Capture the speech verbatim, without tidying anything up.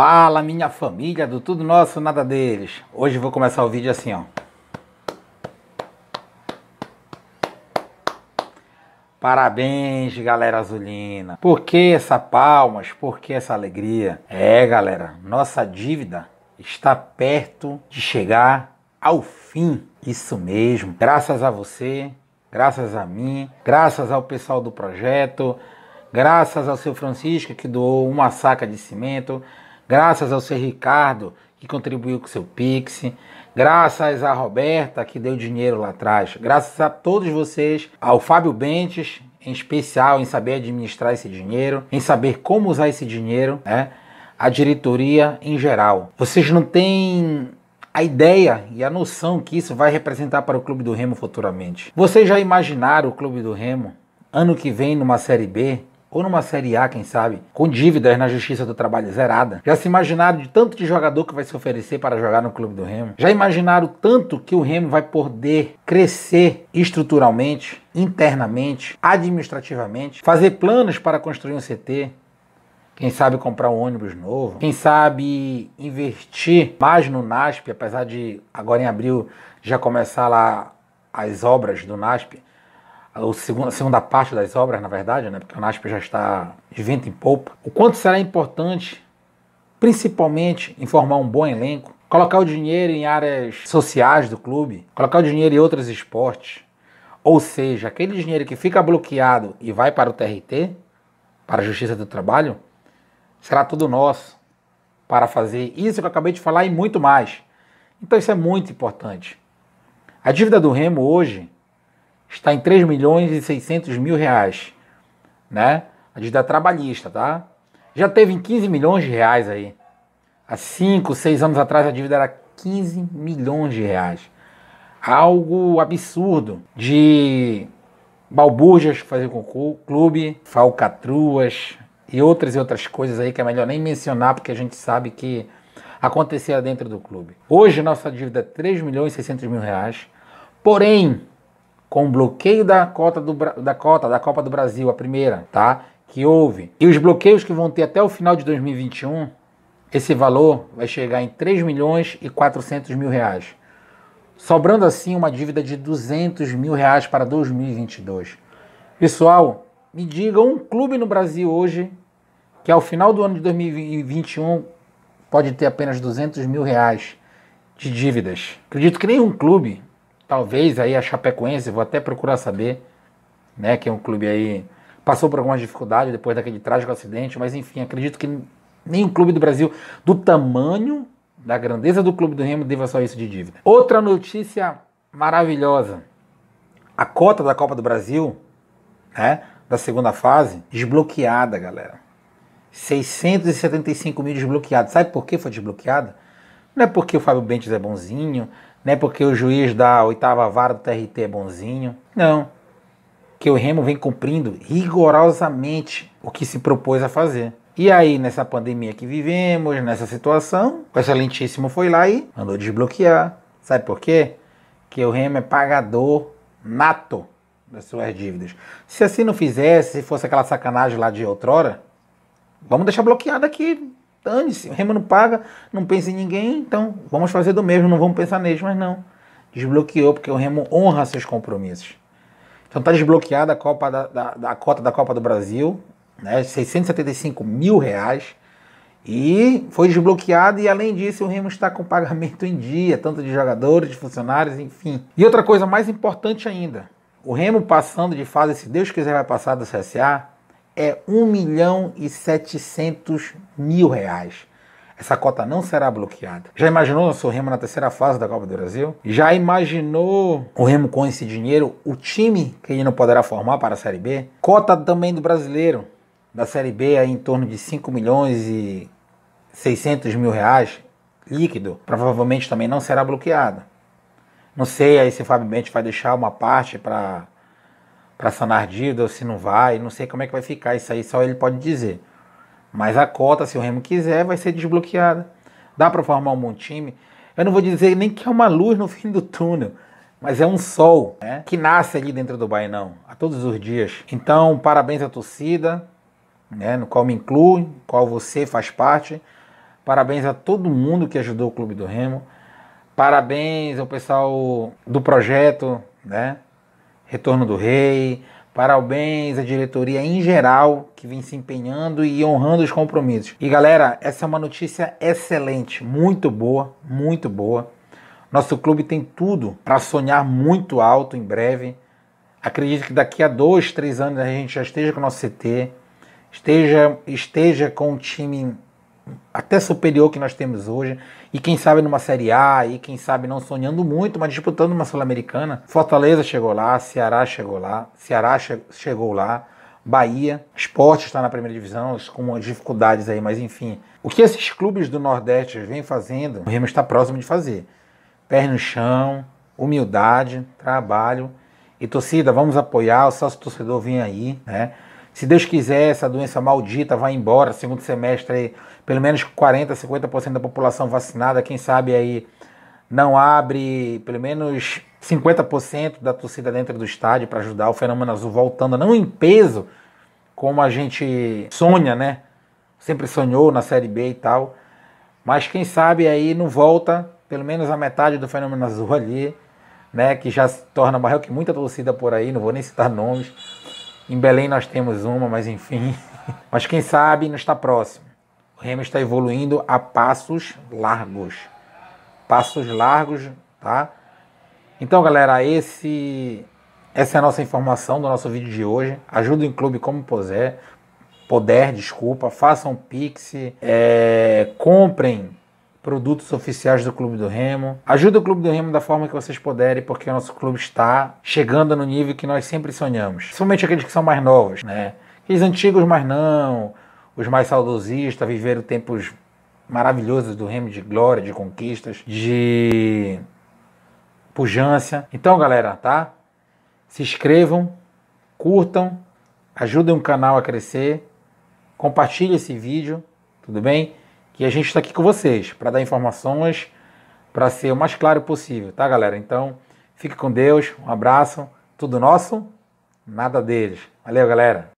Fala, minha família do Tudo Nosso, Nada Deles. Hoje eu vou começar o vídeo assim, ó. Parabéns, galera azulina. Por que essa palmas? Por que essa alegria? É, galera, nossa dívida está perto de chegar ao fim. Isso mesmo. Graças a você, graças a mim, graças ao pessoal do projeto, graças ao seu Francisco, que doou uma saca de cimento, graças ao seu Ricardo, que contribuiu com seu Pix, graças a Roberta, que deu dinheiro lá atrás, graças a todos vocês, ao Fábio Bentes, em especial, em saber administrar esse dinheiro, em saber como usar esse dinheiro, né? A diretoria em geral. Vocês não têm a ideia e a noção que isso vai representar para o Clube do Remo futuramente. Vocês já imaginaram o Clube do Remo ano que vem numa Série B? Ou numa Série A, quem sabe, com dívidas na Justiça do Trabalho zerada? Já se imaginaram de tanto de jogador que vai se oferecer para jogar no Clube do Remo? Já imaginaram tanto que o Remo vai poder crescer estruturalmente, internamente, administrativamente, fazer planos para construir um C T, quem sabe comprar um ônibus novo, quem sabe investir mais no NASP, apesar de agora em abril já começar lá as obras do NASP, a segunda parte das obras, na verdade, né? Porque o NASP já está de vento em polpa. O quanto será importante, principalmente, em formar um bom elenco, colocar o dinheiro em áreas sociais do clube, colocar o dinheiro em outros esportes. Ou seja, aquele dinheiro que fica bloqueado e vai para o T R T, para a Justiça do Trabalho, será tudo nosso para fazer isso que eu acabei de falar e muito mais. Então isso é muito importante. A dívida do Remo hoje está em três milhões e seiscentos mil reais, né? A dívida trabalhista, tá? Já teve em quinze milhões de reais aí. Há cinco, seis anos atrás a dívida era quinze milhões de reais. Algo absurdo de balbúrdias que fazia com o clube, falcatruas e outras e outras coisas aí que é melhor nem mencionar porque a gente sabe que acontecia dentro do clube. Hoje nossa dívida é três milhões e seiscentos mil reais, porém, com o bloqueio da cota, do, da cota da Copa do Brasil, a primeira, tá? Que houve. E os bloqueios que vão ter até o final de dois mil e vinte e um, esse valor vai chegar em três milhões e quatrocentos mil reais. Sobrando assim uma dívida de duzentos mil reais para dois mil e vinte e dois. Pessoal, me diga um clube no Brasil hoje que ao final do ano de dois mil e vinte e um pode ter apenas duzentos mil reais de dívidas. Acredito que nenhum clube. Talvez aí a Chapecoense, vou até procurar saber, né, que é um clube aí, passou por algumas dificuldades depois daquele trágico acidente, mas enfim, acredito que nenhum clube do Brasil, do tamanho, da grandeza do Clube do Remo, deva só isso de dívida. Outra notícia maravilhosa, a cota da Copa do Brasil, né, da segunda fase, desbloqueada, galera. seiscentos e setenta e cinco mil desbloqueados. Sabe por que foi desbloqueada? Não é porque o Fábio Bentes é bonzinho, não é porque o juiz da oitava vara do T R T é bonzinho. Não. Que o Remo vem cumprindo rigorosamente o que se propôs a fazer. E aí, nessa pandemia que vivemos, nessa situação, o Excelentíssimo foi lá e mandou desbloquear. Sabe por quê? Que o Remo é pagador nato das suas dívidas. Se assim não fizesse, se fosse aquela sacanagem lá de outrora, vamos deixar bloqueado aqui. Dane-se, o Remo não paga, não pensa em ninguém, então vamos fazer do mesmo, não vamos pensar neles, mas não. Desbloqueou, porque o Remo honra seus compromissos. Então está desbloqueada a, Copa da, da, da, a cota da Copa do Brasil, né, seiscentos e setenta e cinco mil reais, e foi desbloqueado, e além disso o Remo está com pagamento em dia, tanto de jogadores, de funcionários, enfim. E outra coisa mais importante ainda, o Remo passando de fase, se Deus quiser vai passar do C S A, é um milhão e setecentos mil reais. Essa cota não será bloqueada. Já imaginou o nosso Remo na terceira fase da Copa do Brasil? Já imaginou o Remo com esse dinheiro, o time que ele não poderá formar para a Série B? Cota também do brasileiro, da Série B, aí em torno de cinco milhões e seiscentos mil reais, líquido, provavelmente também não será bloqueada. Não sei aí se o Fábio Bentes vai deixar uma parte para... para sanar dívida, ou se não vai, não sei como é que vai ficar, isso aí só ele pode dizer. Mas a cota, se o Remo quiser, vai ser desbloqueada. Dá para formar um bom time. Eu não vou dizer nem que é uma luz no fim do túnel, mas é um sol, né, que nasce ali dentro do Baenão, a todos os dias. Então, parabéns à torcida, né, no qual me incluo, no qual você faz parte. Parabéns a todo mundo que ajudou o Clube do Remo. Parabéns ao pessoal do projeto, né? Retorno do Rei. Parabéns à diretoria em geral, que vem se empenhando e honrando os compromissos. E galera, essa é uma notícia excelente, muito boa, muito boa. Nosso clube tem tudo para sonhar muito alto em breve. Acredito que daqui a dois, três anos a gente já esteja com o nosso C T, esteja, esteja com um time até superior que nós temos hoje, e quem sabe numa Série A, e quem sabe não sonhando muito, mas disputando uma Sul-Americana. Fortaleza chegou lá, Ceará chegou lá, Ceará che chegou lá, Bahia, Sport está na primeira divisão, com dificuldades aí, mas enfim. O que esses clubes do Nordeste vêm fazendo, o Remo está próximo de fazer. Pé no chão, humildade, trabalho, e torcida, vamos apoiar, o sócio torcedor vem aí, né? Se Deus quiser, essa doença maldita vai embora, segundo semestre, aí, pelo menos quarenta, cinquenta por cento da população vacinada, quem sabe aí não abre pelo menos cinquenta por cento da torcida dentro do estádio para ajudar o Fenômeno Azul voltando, não em peso, como a gente sonha, né? Sempre sonhou na Série B e tal, mas quem sabe aí não volta pelo menos a metade do Fenômeno Azul ali, né? Que já se torna maior que muita torcida por aí, não vou nem citar nomes. Em Belém nós temos uma, mas enfim. Mas quem sabe não está próximo. O Remo está evoluindo a passos largos. Passos largos, tá? Então, galera, esse, essa é a nossa informação do nosso vídeo de hoje. Ajudem o clube como puder, poder, desculpa. Façam Pix, é, comprem produtos oficiais do Clube do Remo. Ajuda o Clube do Remo da forma que vocês puderem, porque o nosso clube está chegando no nível que nós sempre sonhamos. Principalmente aqueles que são mais novos, né? Aqueles antigos, mas não. Os mais saudosistas viveram tempos maravilhosos do Remo, de glória, de conquistas, de pujança. Então, galera, tá? Se inscrevam, curtam, ajudem o canal a crescer, compartilhem esse vídeo, tudo bem? E a gente está aqui com vocês para dar informações, para ser o mais claro possível, tá, galera? Então, fique com Deus, um abraço, tudo nosso, nada deles. Valeu, galera!